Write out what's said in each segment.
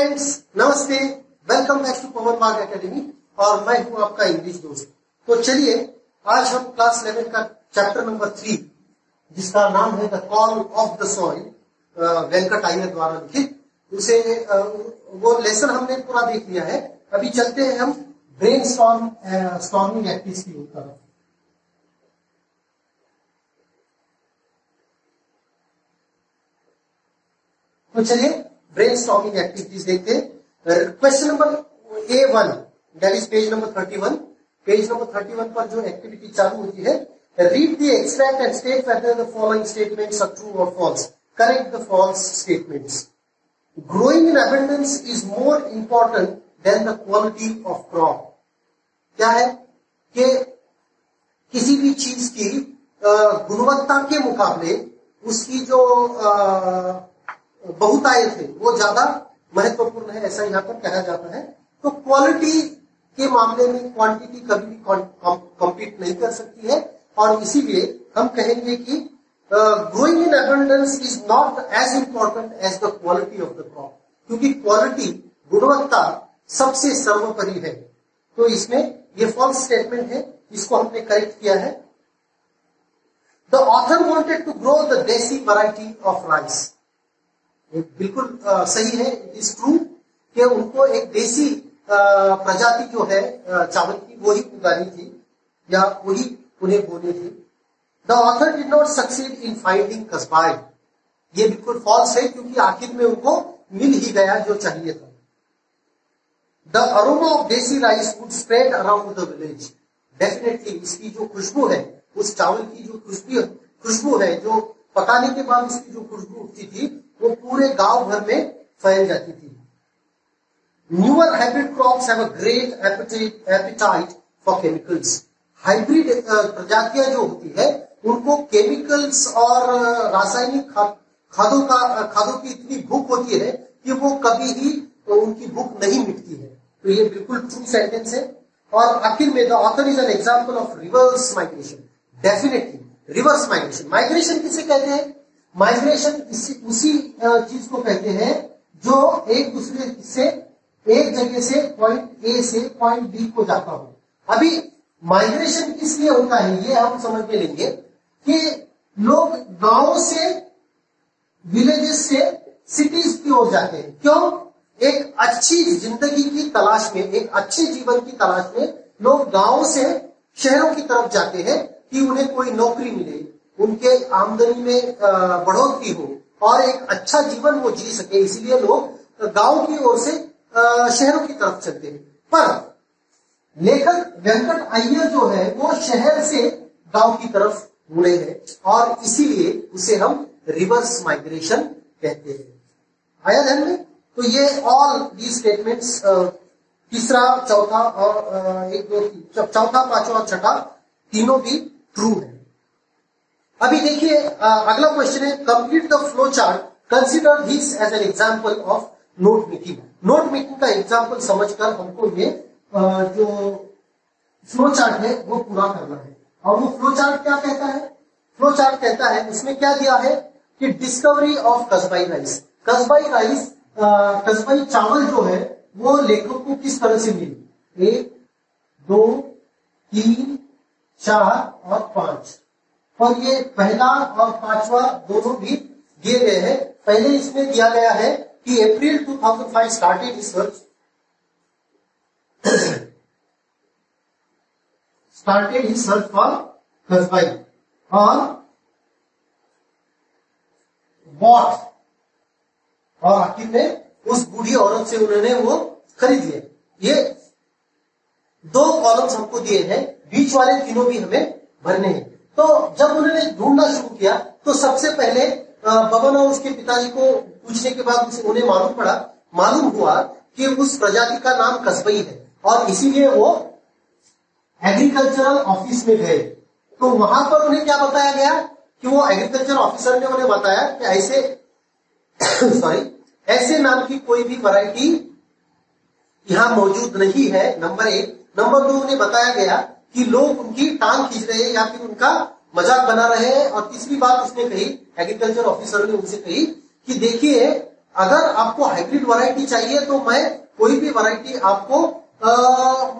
Friends, नमस्ते, welcome back to Pawan Wagh academy और मैं हूं आपका इंग्लिश दोस्त। तो चलिए आज हम क्लास 11 का चैप्टर नंबर 3 जिसका नाम है the call of the soil Venkataiah द्वारा लिखित, उसे वो लेसन हमने पूरा देख लिया है। अभी चलते हैं हम ब्रेनस्टॉर्मिंग एक्टिविटीज की तरफ। तो चलिए ब्रेनस्टॉर्मिंग एक्टिविटीज देखते हैं। Question number A1 that is page number 31, page number 31 पर जो एक्टिविटी चालू होती है, read the extract and state whether the following statements are true और false, correct the false statements. Growing in abundance is more important than the quality of crop. क्या है कि किसी भी चीज की गुणवत्ता के मुकाबले उसकी जो बहुतायत है वो ज्यादा महत्वपूर्ण है, ऐसा यहाँ पर कहा जाता है। तो क्वालिटी के मामले में क्वांटिटी कभी भी कम्पीट नहीं कर सकती है और इसीलिए हम कहेंगे कि growing in abundance is not as important as the quality of the crop, क्योंकि क्वालिटी गुणवत्ता सबसे सर्वोपरि है। तो इसमें ये फॉल्स स्टेटमेंट है, इसको हमने करेक्ट किया है। The author wanted to grow the desi variety of rice, बिल्कुल सही है, इट इज ट्रू कि उनको एक देसी प्रजाति जो है चावल की वही उगानी थी या वही उन्हें बोनी थी। The author did not succeed in finding Kasbai, ये बिल्कुल फॉल्स है क्योंकि आखिर में उनको मिल ही गया जो चाहिए था। The aroma of desi rice would spread around the village, definitely इसकी जो खुशबू है, उस चावल की जो खुशबू है, जो पकाने के बाद उसकी जो खुशबू उठती थी वो पूरे गांव भर में फैल जाती थी। Newer hybrid crops have a great appetite for chemicals, hybrid प्रजातियां जो होती है उनको केमिकल्स और रासायनिक खादों की इतनी भूख होती है कि वो कभी ही उनकी भूख नहीं मिटती है। तो ये बिल्कुल ट्रू सेंटेंस है। और आखिर में the author is an example of reverse migration, definitely reverse migration. Migration किसे कहते हैं? माइग्रेशन उसी चीज को कहते हैं जो एक दूसरे से, एक जगह से पॉइंट ए से पॉइंट बी को जाता हो। अभी माइग्रेशन किस लिए होता है ये हम समझ में लेंगे कि लोग गांव से, विलेजेस से सिटीज की ओर जाते हैं, क्यों? एक अच्छी जिंदगी की तलाश में, एक अच्छे जीवन की तलाश में लोग गांव से शहरों की तरफ जाते हैं कि उन्हें कोई नौकरी मिले, उनके आमदनी में बढ़ोतरी हो और एक अच्छा जीवन वो जी सके, इसलिए लोग गांव की ओर से शहरों की तरफ चलते हैं। पर लेखक वेंकटैया जो है वो शहर से गांव की तरफ मुड़े हैं और इसीलिए उसे हम रिवर्स माइग्रेशन कहते हैं। आया ध्यान में? तो ये ऑल दीज स्टेटमेंट्स तीसरा, चौथा और एक दो, चौथा, पांचवा और छठा, तीनों भी ट्रू है। अभी देखिए अगला क्वेश्चन है complete the flow chart, consider this as an example of note making. Note making का एग्जांपल समझकर हमको ये जो फ्लो चार्ट है वो पूरा करना है। और वो फ्लो चार्ट क्या कहता है? फ्लो चार्ट कहता है, उसमें क्या दिया है कि discovery of Kasbai rice, Kasbai चावल जो है वो लेखक को किस तरह से मिली, 1, 2, 3, 4 और 5 और ये पहला और पांचवा दोनों भी दिए गए हैं। पहले इसमें दिया गया है कि April 2005 started research for Kasbai और वॉट, और आखिर में उस बूढ़ी औरत से उन्होंने वो खरीद लिया। ये दो कॉलम्स हमको दिए हैं, बीच वाले तीनों भी हमें भरने हैं। तो जब उन्होंने ढूंढना शुरू किया तो सबसे पहले बबन और उसके पिताजी को पूछने के बाद उन्हें मालूम हुआ कि उस प्रजाति का नाम कस्बई है और इसीलिए वो एग्रीकल्चरल ऑफिस में गए। तो वहां पर उन्हें क्या बताया गया कि वो एग्रीकल्चर ऑफिसर ने उन्हें बताया कि ऐसे नाम की कोई भी वैरायटी यहाँ मौजूद नहीं है, नंबर 1। नंबर 2 उन्हें बताया गया कि लोग उनकी टांग खींच रहे हैं या फिर उनका मजाक बना रहे हैं। और तीसरी बात उसने कही, एग्रीकल्चर ऑफिसर ने उनसे कही कि देखिए अगर आपको हाइब्रिड वैरायटी चाहिए तो मैं कोई भी वैरायटी आपको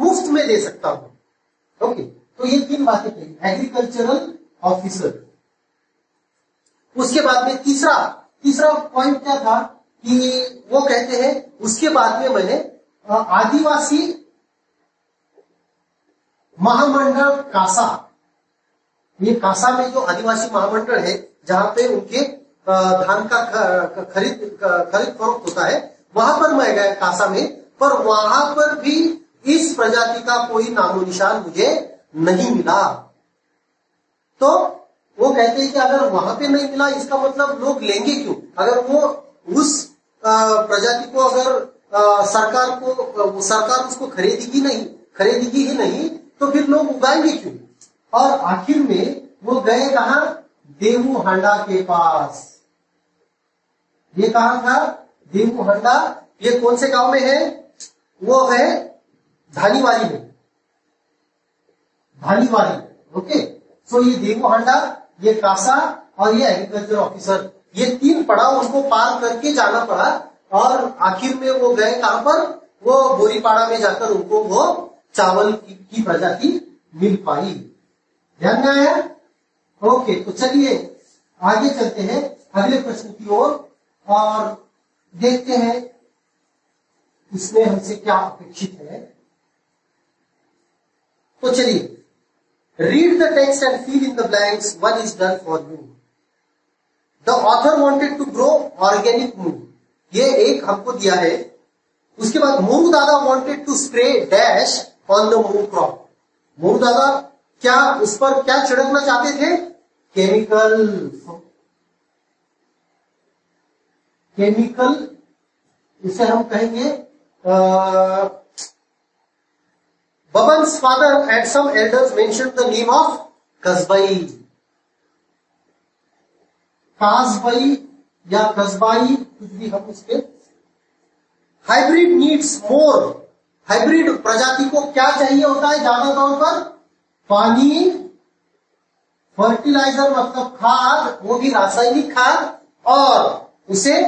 मुफ्त में दे सकता हूं। ओके, तो ये तीन बातें थी एग्रीकल्चरल ऑफिसर। उसके बाद में तीसरा पॉइंट क्या था कि वो कहते हैं उसके बाद में मैंने आदिवासी महामंडल कासा, ये कासा में जो आदिवासी महामंडल है जहां पे उनके धान का खरीद फरोख्त होता है वहां पर मैं गया कासा में, पर वहां पर भी इस प्रजाति का कोई नामो निशान मुझे नहीं मिला। तो वो कहते हैं कि अगर वहां पे नहीं मिला इसका मतलब लोग लेंगे क्यों? अगर वो उस प्रजाति को अगर सरकार उसको खरीदेगी ही नहीं तो फिर लोग उगाएंगे क्यों? और आखिर में वो गए कहां? देवू हांडा के पास। ये कहां था? देवू हांडा। ये कौन से गांव में है? वो है धानीवाड़ी में, धानीवाड़ी। ओके, सो ये देवू हांडा, ये कासा और ये एग्रीकल्चर ऑफिसर, ये तीन पड़ाव उनको पार करके जाना पड़ा और आखिर में वो गए कहां पर? वो बोरीपाड़ा में जाकर उनको वो चावल की प्रजाति मिल पाई। ध्यान में आया? ओके, तो चलिए आगे चलते हैं अगले प्रश्न की ओर और देखते हैं इसमें हमसे क्या अपेक्षित है। तो चलिए, read the text and fill in the blanks, one is done for you. The author wanted to grow organic moong, ये एक हमको दिया है। उसके बाद moong Dada wanted to spray dash on the moong crop, मूंग दादा क्या उस पर क्या छिड़कना चाहते थे? केमिकल, इसे हम कहेंगे Baban's father and some elders mention the name of Kasbai या कसबाई, कुछ भी हम उसके। हाइब्रिड नीड्स मोर, हाइब्रिड प्रजाति को क्या चाहिए होता है ज्यादा तौर पर? पानी, फर्टिलाइजर मतलब खाद, वो भी रासायनिक खाद, और उसे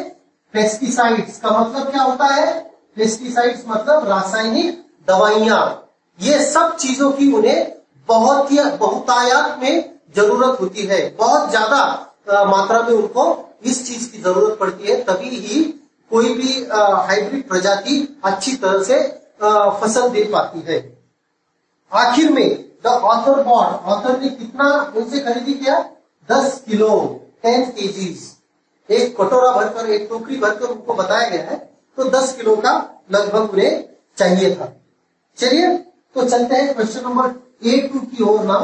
पेस्टिसाइड्स का मतलब क्या होता है? पेस्टिसाइड्स मतलब रासायनिक दवाइयां। ये सब चीजों की उन्हें बहुतायात में जरूरत होती है, बहुत ज्यादा मात्रा में उनको इस चीज की जरूरत पड़ती है, तभी ही कोई भी हाइब्रिड प्रजाति अच्छी तरह से फसल दे पाती है। आखिर में द ऑथर बॉन्ड, ऑथर ने कितना उनसे खरीदी किया? 10 किलो, 10 केजीज, एक कटोरा भरकर, एक टोकरी भरकर उनको बताया गया है, तो 10 किलो का लगभग उन्हें चाहिए था। चलिए, तो चलते हैं क्वेश्चन नंबर A2 की ओर ना।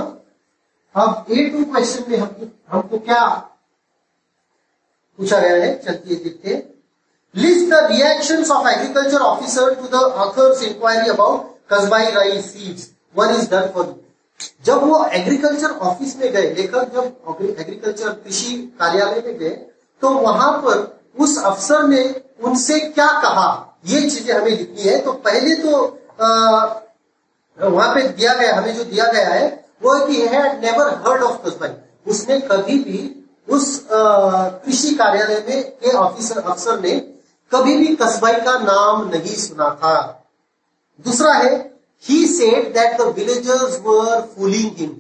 अब A2 क्वेश्चन में हमको क्या पूछा गया है, चलिए देखते हैं। List the reactions of agriculture officer to the author's inquiry about Kasbai rice seeds, one is done for you. जब वो एग्रीकल्चर ऑफिस में गए, लेखक जब एग्रीकल्चर कृषि कार्यालय में गए तो वहां पर उस अफसर ने उनसे क्या कहा, ये चीजें हमें लिखनी है। तो पहले तो वहां पे दिया गया, हमें जो दिया गया है वो है कि had never heard of Kasbai, उसने कभी भी उस कृषि कार्यालय में के अफसर ने कभी भी कसबाई का नाम नहीं सुना था। दूसरा है he said that the villagers were fooling him,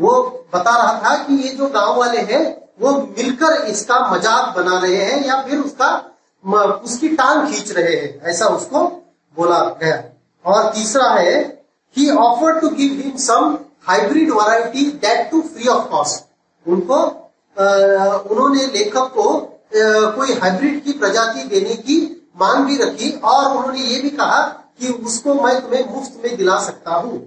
वो बता रहा था कि ये जो गांव वाले हैं वो मिलकर इसका मजाक बना रहे हैं या फिर उसकी टांग खींच रहे हैं, ऐसा उसको बोला गया। और तीसरा है he offered to give him some hybrid variety that too free of cost, उन्होंने लेखक को कोई हाइब्रिड की प्रजाति देने की मांग भी रखी और उन्होंने ये भी कहा कि उसको मैं तुम्हें मुफ्त में दिला सकता हूं।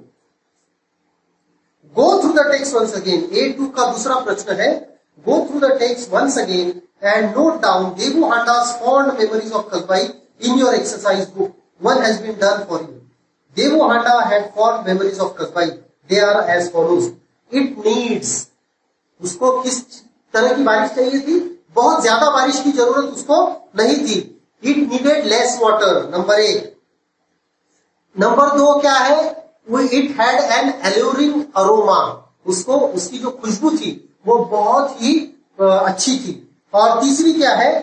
Go through the text once again, A2 का दूसरा प्रश्न है। Go through the text once again and note down Devu Handa's fond memories of Kasbai in your exercise book, one has been done for you. Devu Handa had fond memories of Kasbai, they are as follows. It needs, उसको किस तरह की बारिश चाहिए थी? बहुत ज्यादा बारिश की जरूरत उसको नहीं थी। It needed less water, number 1। Number 2 क्या है? वो it had an alluring aroma, उसकी जो खुशबू थी वो बहुत ही अच्छी थी। और तीसरी क्या है?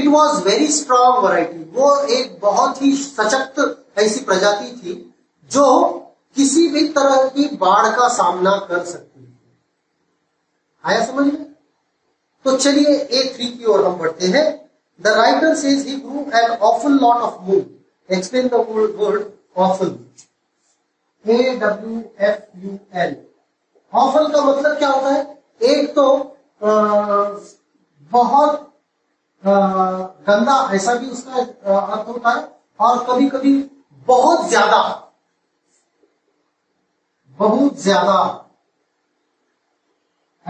It was very strong variety, वो एक बहुत ही सशक्त ऐसी प्रजाति थी जो किसी भी तरह की बाढ़ का सामना कर सकती है। आया समझ में? तो चलिए A3 की ओर हम बढ़ते हैं। The writer says he grew an awful lot of mood. Explain the word awful. AWFUL. awful का मतलब क्या होता है? एक तो बहुत गंदा ऐसा भी उसका अर्थ होता है, और कभी कभी बहुत ज्यादा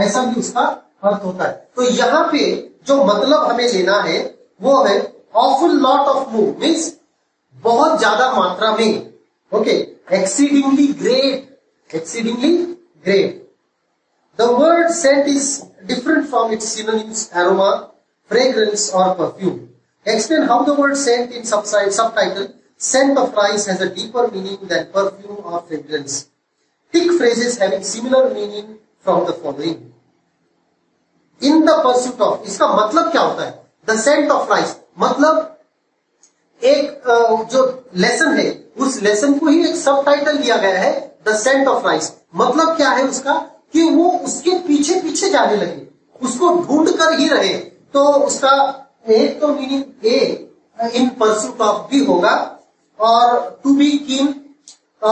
ऐसा भी उसका अर्थ होता है। तो यहाँ पे जो मतलब हमें लेना है वो है awful lot of mood means बहुत ज्यादा मात्रा में। Okay, exceedingly great. The word scent is different from its synonyms, aroma, fragrance, or perfume. Explain how the word scent in subtitle "Scent of Rice" has a deeper meaning than perfume or fragrance. Pick phrases having similar meaning from the following. In the pursuit of, इसका मतलब क्या होता है? The scent of rice मतलब एक जो lesson है उस लेसन को ही एक सबटाइटल दिया गया है The scent of rice। मतलब क्या है उसका कि वो उसके पीछे पीछे जाने लगे, उसको ढूंढ कर ही रहे। तो उसका एक तो meaning A in pursuit of भी होगा, और टू बी कीन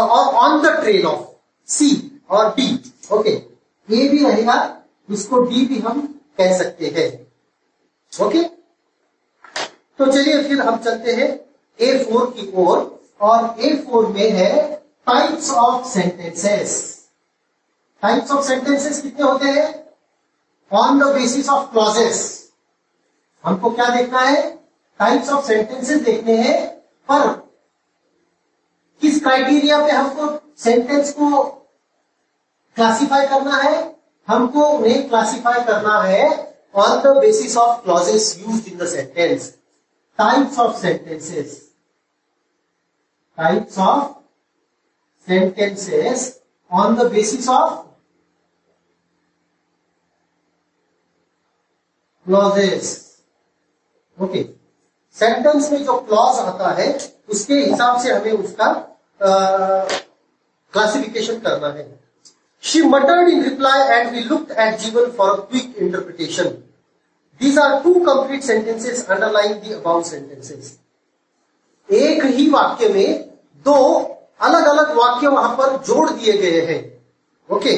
और on the trail of C और डी। ओके, ए भी रहेगा, उसको डी भी हम कह सकते हैं। ओके, तो चलिए फिर हम चलते हैं A4 की ओर, और A4 में है types of sentences. Types of sentences कितने होते हैं? On the basis of clauses. हमको क्या देखना है? टाइप्स ऑफ सेंटेंसेस देखने हैं, पर किस क्राइटेरिया पे हमको सेंटेंस को क्लासिफाई करना है? हमको उन्हें क्लासिफाई करना है on the basis of clauses used in the sentence. Types of sentences, types of sentences on the basis of clauses. Okay, sentence में जो clause आता है उसके हिसाब से हमें उसका classification करना है। She muttered in reply and we looked at Jeevan for a quick interpretation. These are two complete sentences underlying the above sentences. एक ही वाक्य में दो अलग अलग वाक्य वहां पर जोड़ दिए गए हैं। ओके,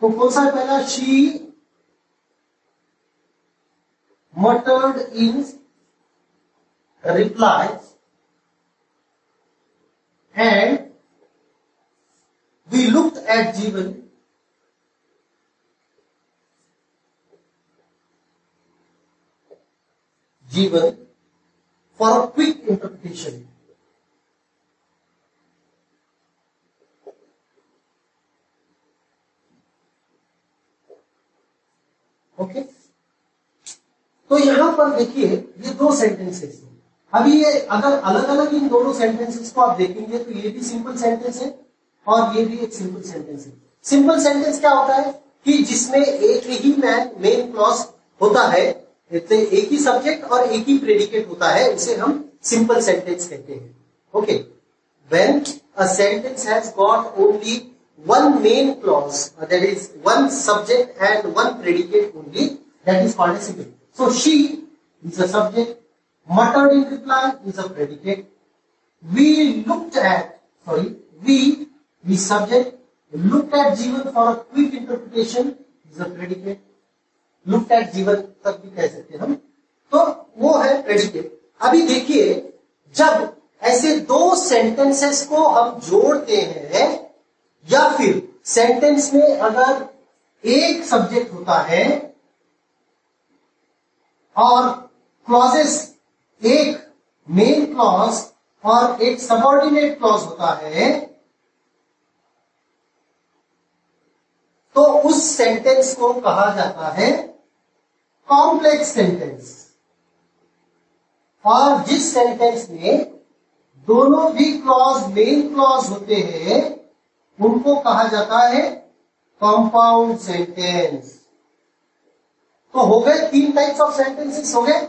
तो कौन सा पहला? She muttered in reply and we looked at Jeevan Jeevan for a quick interpretation. Okay, तो यहां पर देखिए ये दो सेंटेंसेस हैं। अभी ये अगर अलग अलग इन दोनों सेंटेंसेस को आप देखेंगे तो ये भी सिंपल सेंटेंस है और ये भी एक सिंपल सेंटेंस है। सिंपल सेंटेंस क्या होता है कि जिसमें एक ही मेन क्लॉज होता है, एक ही सब्जेक्ट और एक ही प्रेडिकेट होता है, उसे हम सिंपल सेंटेंस कहते हैं। Okay, when a sentence has got only one main clause, that is one subject and one predicate only, that is called a simple. So she is a subject, muttered in reply is a predicate, we subject looked at Jeevan for a quick interpretation is a predicate. looked at Jeevan तक भी कह सकते हैं हम, तो वो है predicate। अभी देखिए जब ऐसे दो sentences को हम जोड़ते हैं या फिर सेंटेंस में अगर एक सब्जेक्ट होता है और क्लॉजेस एक मेन क्लॉज और एक सबऑर्डिनेट क्लॉज होता है, तो उस सेंटेंस को कहा जाता है कॉम्प्लेक्स सेंटेंस। और जिस सेंटेंस में दोनों भी क्लॉज मेन क्लॉज होते हैं उनको कहा जाता है कंपाउंड सेंटेंस। तो हो गए 3 टाइप्स ऑफ सेंटेंसेस हो गए।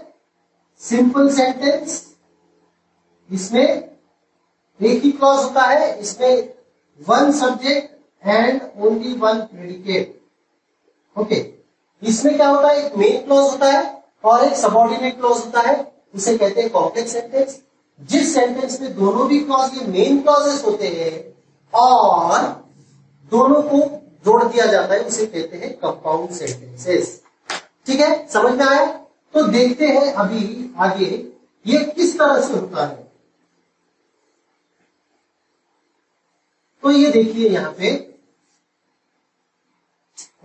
सिंपल सेंटेंस, इसमें एक ही क्लॉज होता है, इसमें 1 subject and only 1 predicate. Okay, इसमें क्या होता है, एक मेन क्लॉज होता है और एक सबऑर्डिनेट क्लॉज होता है, उसे कहते हैं कॉम्प्लेक्स सेंटेंस। जिस सेंटेंस में दोनों भी क्लॉज ये मेन क्लॉजेस होते हैं और दोनों को जोड़ दिया जाता है, उसे कहते हैं कंपाउंड सेंटेंसेस। ठीक है, समझ में आया? तो देखते हैं अभी आगे ये किस तरह से होता है। तो ये देखिए यहां पे,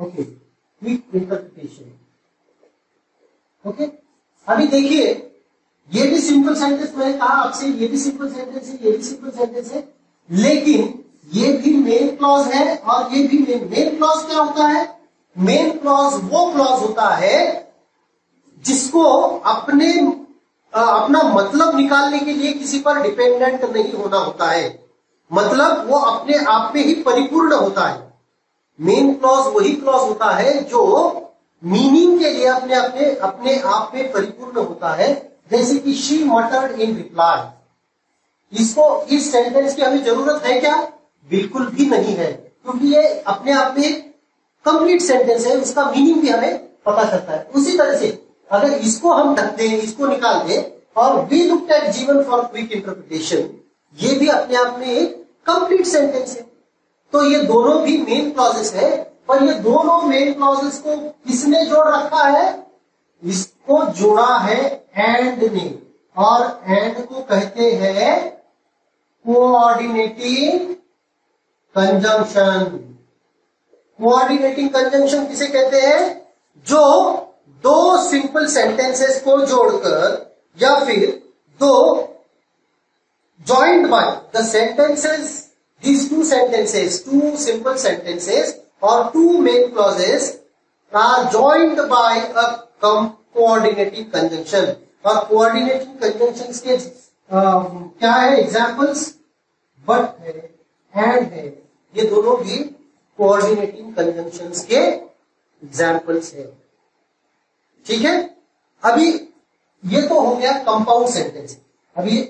ओके, क्विक इंटरप्रिटेशन। ओके, अभी देखिए ये भी सिंपल सेंटेंस, मैंने कहा आपसे ये भी सिंपल सेंटेंस है, ये भी सिंपल सेंटेंस है, लेकिन ये भी मेन क्लॉज है और ये भी मेन क्लॉज क्या होता है? मेन क्लॉज वो क्लॉज होता है जिसको अपना मतलब निकालने के लिए किसी पर डिपेंडेंट नहीं होना होता है, मतलब वो अपने आप में ही परिपूर्ण होता है। मेन क्लॉज वही क्लॉज होता है जो मीनिंग के लिए अपने आप में परिपूर्ण होता है। जैसे कि शी मटर्ड इन रिप्लाई, इसको इस सेंटेंस की हमें जरूरत है क्या? बिल्कुल भी नहीं है, क्योंकि ये अपने आप में कंप्लीट सेंटेंस है, उसका मीनिंग भी हमें पता चलता है। उसी तरह से अगर इसको हम ढक दें, इसको निकाल दें और वी लुक्ड एट जीवन फॉर क्विक इंटरप्रिटेशन, ये भी अपने आप में एक कंप्लीट सेंटेंस है। तो ये दोनों भी मेन क्लॉजेस है, पर ये दोनों मेन क्लॉजेस को किसने जोड़ रखा है? इसको जोड़ा है एंड ने, और एंड को कहते हैं कोऑर्डिनेटिंग कंजंक्शन। कोऑर्डिनेटिंग कंजंक्शन किसे कहते हैं? जो दो सिंपल सेंटेंसेस को जोड़कर या फिर दो joined by the sentences, these two sentences, two simple sentences और two main clauses are joined by a coordinating conjunction. और कोऑर्डिनेटिंग कंजंक्शंस के क्या है एग्जाम्पल्स? बट है, एंड है, ये दोनों भी कोऑर्डिनेटिंग कंजंक्शंस के एग्जाम्पल्स है। ठीक है, अभी ये तो हो गया कंपाउंड सेंटेंस। अभी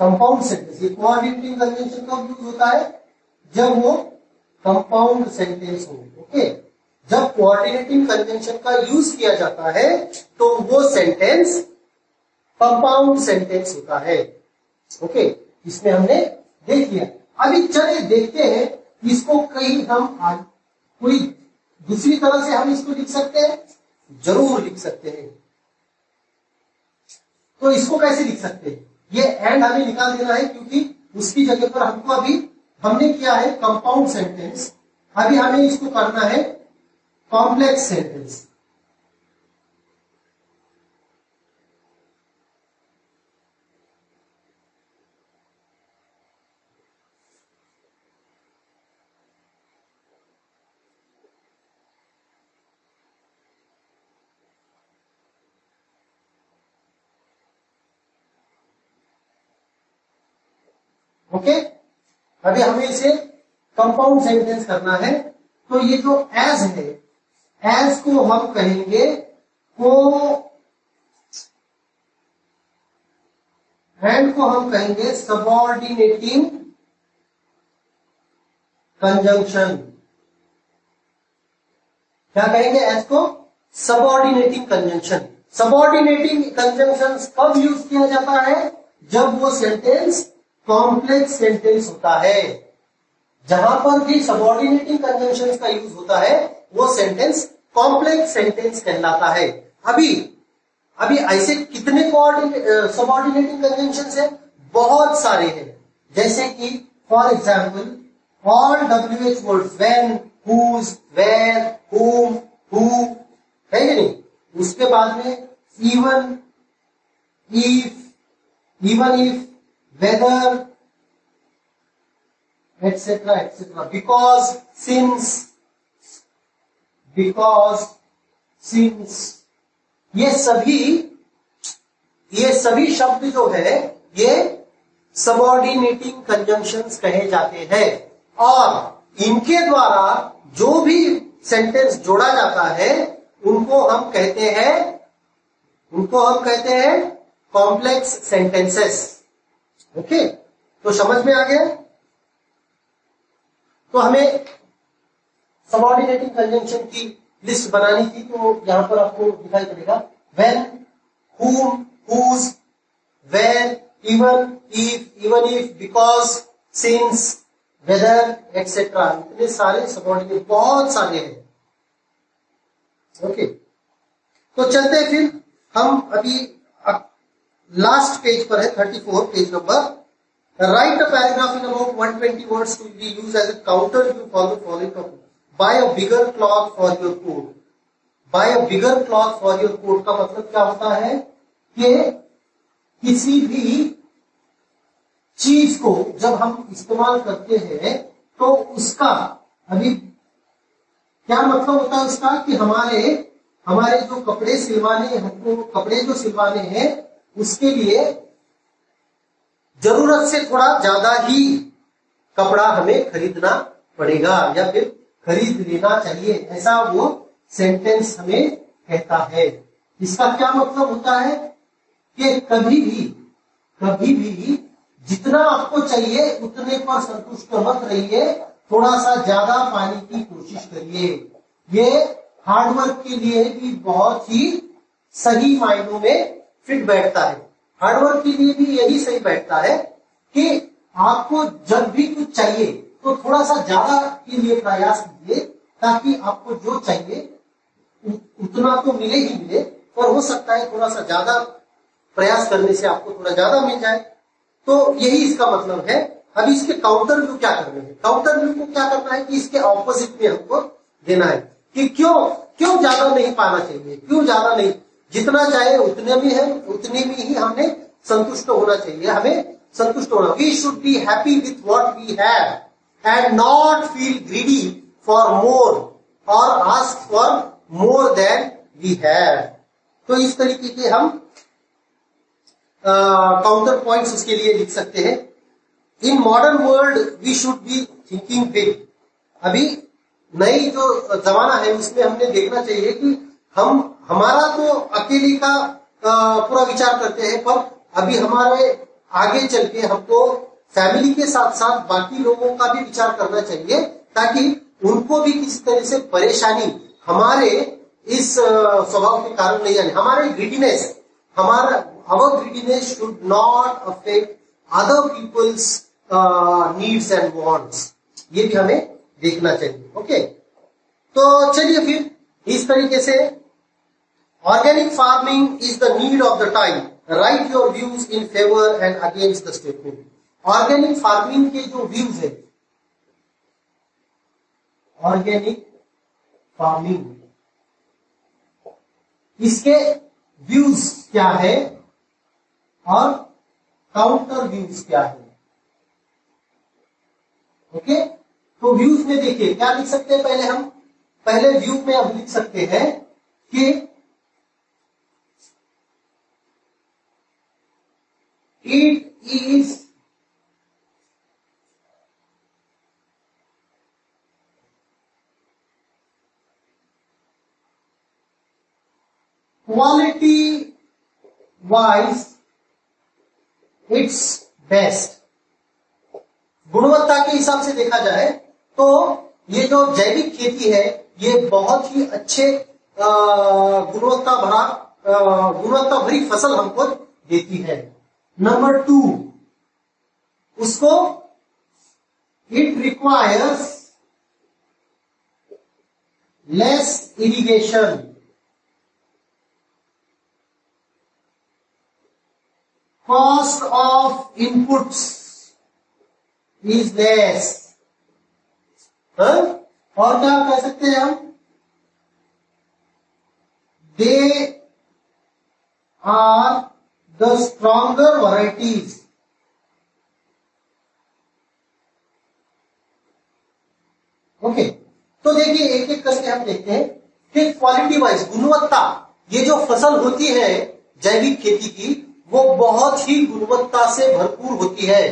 कंपाउंड सेंटेंस, ये कोऑर्डिनेटिंग कंजंक्शन कब यूज होता है? जब वो कंपाउंड सेंटेंस हो। ओके, जब कोऑर्डिनेटिंग कंजंक्शन का यूज किया जाता है तो वो सेंटेंस कंपाउंड सेंटेंस होता है। ओके, इसमें हमने देख लिया। अभी चलिए देखते हैं इसको कहीं हम कोई दूसरी तरह से हम इसको लिख सकते हैं, जरूर लिख सकते हैं। तो इसको कैसे लिख सकते हैं? ये एंड हमें निकाल देना है, क्योंकि उसकी जगह पर हमको अभी हमने किया है कंपाउंड सेंटेंस, अभी हमें इसको करना है कॉम्प्लेक्स सेंटेंस। ओके, अभी हमें इसे कंपाउंड सेंटेंस करना है। तो ये जो एज है, एज को हम कहेंगे को, एंड को हम कहेंगे सबऑर्डिनेटिंग कंजंक्शन। क्या कहेंगे एज को? Subordinating conjunction. सबऑर्डिनेटिंग कंजंक्शन कब यूज किया जाता है? जब वो सेंटेंस कॉम्प्लेक्स सेंटेंस होता है। जहां पर भी सबऑर्डिनेटिंग कंजंक्शन का यूज होता है वो सेंटेंस कॉम्प्लेक्स सेंटेंस कहलाता है। अभी ऐसे कितने सबऑर्डिनेटिंग कंजंक्शन है? बहुत सारे हैं। जैसे कि for example all WH words, when, whose, where, whom, who, है कि नहीं? उसके बाद में even if, whether, etcetera etcetera, because since, ये सभी शब्द जो है ये सबऑर्डिनेटिंग कंजंक्शंस कहे जाते हैं। और इनके द्वारा जो भी सेंटेंस जोड़ा जाता है उनको हम कहते हैं कॉम्प्लेक्स सेंटेंसेस। ओके, तो समझ में आ गया। तो हमें सबऑर्डिनेटिंग कंजंक्शन की लिस्ट बनानी थी, तो यहां पर आपको दिखाई पड़ेगा when, whom, whose, where, even, if, because, since, whether, etc. इतने सारे सबऑर्डिनेट बहुत सारे हैं। ओके, तो चलते फिर हम अभी लास्ट पेज पर है, 34 page number. Write a paragraph in about 120 words to be use as a counter to follow following topic. Buy a bigger cloth for your coat. Buy a bigger cloth for your coat का मतलब क्या होता है कि किसी भी चीज को जब हम इस्तेमाल करते हैं तो उसका अभी क्या मतलब होता है उसका, कि हमारे जो कपड़े सिलवाने, हमको कपड़े जो सिलवाने हैं उसके लिए जरूरत से थोड़ा ज्यादा ही कपड़ा हमें खरीदना पड़ेगा या फिर खरीद लेना चाहिए, ऐसा वो सेंटेंस हमें कहता है। इसका क्या मतलब होता है कि कभी भी जितना आपको चाहिए उतने पर संतुष्ट मत रहिए, थोड़ा सा ज्यादा पाने की कोशिश करिए। ये हार्डवर्क के लिए भी बहुत ही सही मायनों में फिट बैठता है। हार्डवर्क के लिए भी यही सही बैठता है कि आपको जब भी कुछ चाहिए तो थोड़ा सा ज्यादा के लिए प्रयास कीजिए, ताकि आपको जो चाहिए उतना तो मिले ही मिले, और हो सकता है थोड़ा सा ज्यादा प्रयास करने से आपको थोड़ा ज्यादा मिल जाए। तो यही इसका मतलब है। अब इसके काउंटर व्यू क्या करना है, काउंटर व्यू को क्या करना है कि इसके ऑपोजिट में हमको देना है कि क्यों ज्यादा नहीं पाना चाहिए, क्यों ज्यादा नहीं, जितना चाहे उतने में है, उतने में ही हमें संतुष्ट होना चाहिए। हमें संतुष्ट होना, we should be happy with what we have and not feel greedy for more और ask for more than we have. तो इस तरीके के हम काउंटर पॉइंट्स उसके लिए लिख सकते हैं। In modern world we should be thinking big. अभी नई जो जमाना है उसमें हमने देखना चाहिए कि हमारा तो अकेले का पूरा विचार करते हैं, पर अभी हमारे आगे चल के हमको फैमिली के साथ साथ बाकी लोगों का भी विचार करना चाहिए, ताकि उनको भी किसी तरह से परेशानी हमारे इस स्वभाव के कारण नहीं आने। हमारा greediness should not affect other people's needs and wants, ये भी हमें देखना चाहिए। ओके, तो चलिए फिर इस तरीके से organic farming is the need of the time, write your views in favour and against the statement. Organic farming के जो व्यूज है, ऑर्गेनिक फार्मिंग इसके व्यूज क्या है और काउंटर व्यूज क्या है। ओके, तो व्यूज में देखिए क्या लिख सकते हैं। पहले व्यू में हम लिख सकते हैं कि Quality-wise, it's best। गुणवत्ता के हिसाब से देखा जाए तो ये जो जैविक खेती है ये बहुत ही अच्छे गुणवत्ता भरी फसल हमको देती है। नंबर 2, उसको it requires less irrigation cost of inputs is less। और क्या कह सकते हैं हम, they are the stronger varieties okay। तो देखिए एक एक करके हम देखते हैं कि क्वालिटी वाइज गुणवत्ता, ये जो फसल होती है जैविक खेती की वो बहुत ही गुणवत्ता से भरपूर होती है।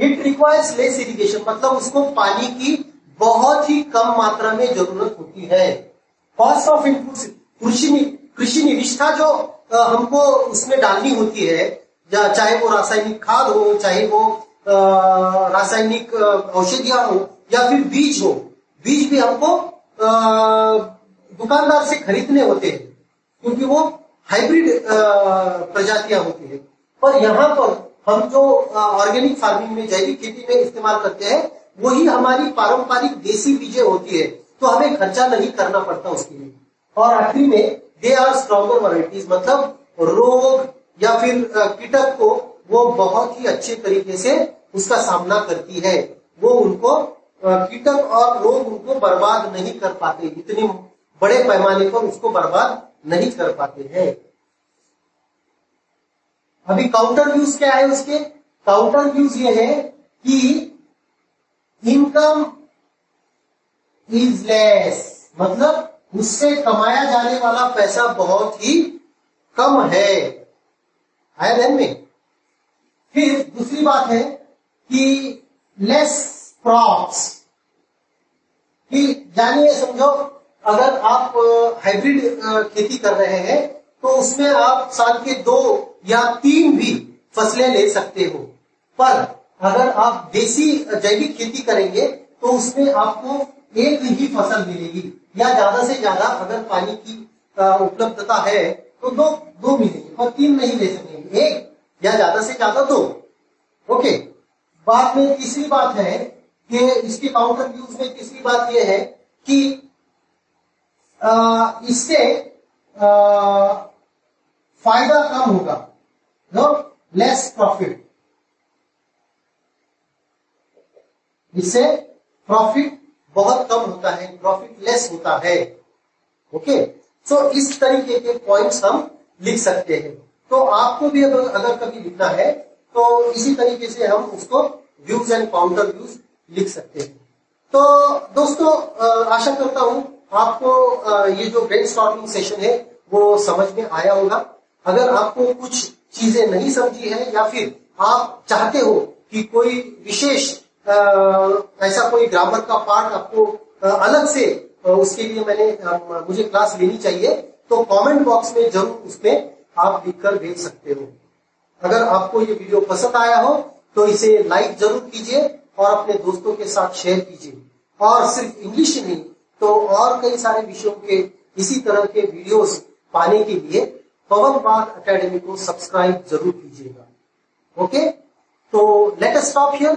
इट रिक्वायर्स लेस इरिगेशन मतलब उसको पानी की बहुत ही कम मात्रा में जरूरत होती है। कॉस्ट ऑफ इनपुट्स कृषि में विष्ठा जो हमको उसमें डालनी होती है, चाहे वो रासायनिक खाद हो, चाहे वो रासायनिक औषधियां हो या फिर बीज हो, बीज भी हमको दुकानदार से खरीदने होते हैं क्योंकि वो हाइब्रिड प्रजातियां होती है। पर यहाँ पर हम जो ऑर्गेनिक फार्मिंग में, जैविक खेती में इस्तेमाल करते हैं वही हमारी पारंपरिक देसी बीजें होती है, तो हमें खर्चा नहीं करना पड़ता उसके लिए। और आखिरी में दे आर स्ट्रॉन्गर वैरायटीज, मतलब रोग या फिर कीटक को वो बहुत ही अच्छे तरीके से उसका सामना करती है, वो उनको कीटक और रोग उनको बर्बाद नहीं कर पाते, इतने बड़े पैमाने पर उसको बर्बाद नहीं कर पाते हैं। अभी काउंटर व्यूज क्या है उसके? काउंटर व्यूज ये है कि इनकम इज लेस, मतलब उससे कमाया जाने वाला पैसा बहुत ही कम है, आया ध्यान में। फिर दूसरी बात है कि लेस क्रॉप्स, कि जानिए समझो अगर आप हाइब्रिड खेती कर रहे हैं तो उसमें आप साल के 2 या 3 भी फसलें ले सकते हो, पर अगर आप देसी जैविक खेती करेंगे तो उसमें आपको एक ही फसल मिलेगी, या ज्यादा से ज्यादा अगर पानी की उपलब्धता है तो दो मिलेगी, पर 3 नहीं ले सकेंगे, 1 या ज्यादा से ज्यादा 2। ओके, बाद में तीसरी बात है कि इसके काउंटर व्यूज में तीसरी बात यह है कि इससे फायदा कम होगा, नो लेस प्रॉफिट, इससे प्रॉफिट बहुत कम होता है, प्रॉफिट लेस होता है। ओके, सो इस तरीके के पॉइंट्स हम लिख सकते हैं। तो आपको भी अगर कभी लिखना है तो इसी तरीके से हम उसको व्यूज एंड काउंटर व्यूज लिख सकते हैं। तो दोस्तों आशा करता हूं आपको ये जो ब्रेनस्टॉर्मिंग सेशन है वो समझ में आया होगा। अगर आपको कुछ चीजें नहीं समझी है या फिर आप चाहते हो कि कोई विशेष ऐसा कोई ग्रामर का पार्ट आपको अलग से उसके लिए मुझे क्लास लेनी चाहिए, तो कमेंट बॉक्स में जरूर उसमें आप लिखकर भेज सकते हो। अगर आपको ये वीडियो पसंद आया हो तो इसे लाइक जरूर कीजिए और अपने दोस्तों के साथ शेयर कीजिए। और सिर्फ इंग्लिश नहीं तो और कई सारे विषयों के इसी तरह के वीडियोस पाने के लिए पवन वाघ अकेडमी को सब्सक्राइब जरूर कीजिएगा। ओके, तो लेट अस स्टॉप हियर।